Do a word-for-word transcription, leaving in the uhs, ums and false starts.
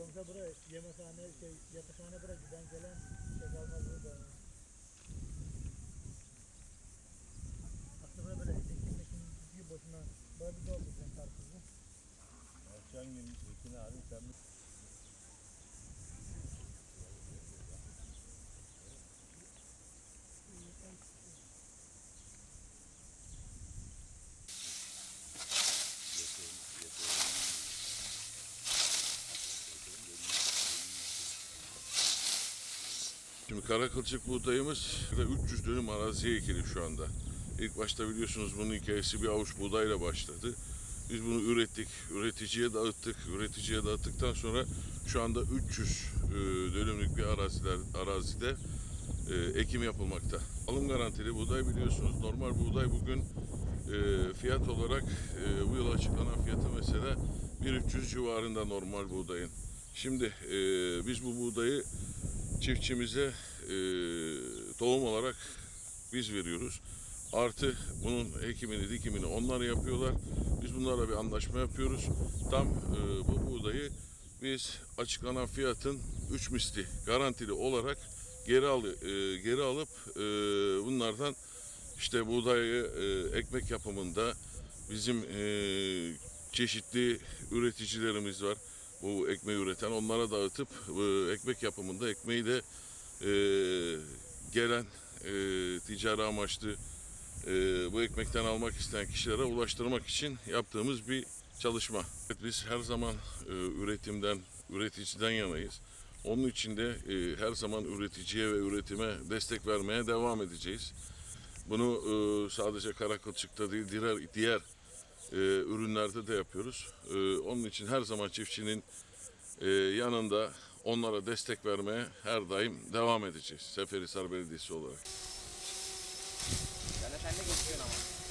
Ablamıza buraya yemekhane, şey, yatakhane buraya giden gelen şey kalmaz burada. Aslında böyle ekim ekim gidiyor boşuna. Böyle bir doldu sen karpuzlu. Akşam günü ekin abi sen mi? Şimdi karakılçık buğdayımız üç yüz dönüm araziye ekilip şu anda. İlk başta biliyorsunuz bunun hikayesi bir avuç buğdayla başladı. Biz bunu ürettik, üreticiye dağıttık. Üreticiye dağıttıktan sonra şu anda üç yüz dönümlük bir araziler, arazide ekim yapılmakta. Alım garantili buğday biliyorsunuz. Normal buğday bugün fiyat olarak bu yıl açıklanan fiyatı mesela bin üç yüz civarında normal buğdayın. Şimdi biz bu buğdayı çiftçimize e, tohum olarak biz veriyoruz. Artı bunun ekimini, dikimini onlar yapıyorlar. Biz bunlarla bir anlaşma yapıyoruz. Tam e, bu buğdayı biz açıklanan fiyatın üç misli garantili olarak geri, al, e, geri alıp e, bunlardan işte buğdayı e, ekmek yapımında bizim e, çeşitli üreticilerimiz var. Bu ekmeği üreten onlara dağıtıp e, ekmek yapımında ekmeği de e, gelen e, ticari amaçlı e, bu ekmekten almak isteyen kişilere ulaştırmak için yaptığımız bir çalışma. Evet, biz her zaman e, üretimden, üreticiden yanayız. Onun için de e, her zaman üreticiye ve üretime destek vermeye devam edeceğiz. Bunu e, sadece karakılçıkta değil, diğer, diğer Ee, ürünlerde de yapıyoruz. Ee, onun için her zaman çiftçinin e, yanında onlara destek vermeye her daim devam edeceğiz. Seferihisar Belediyesi olarak. Ben de sen de geçiyorsun ama.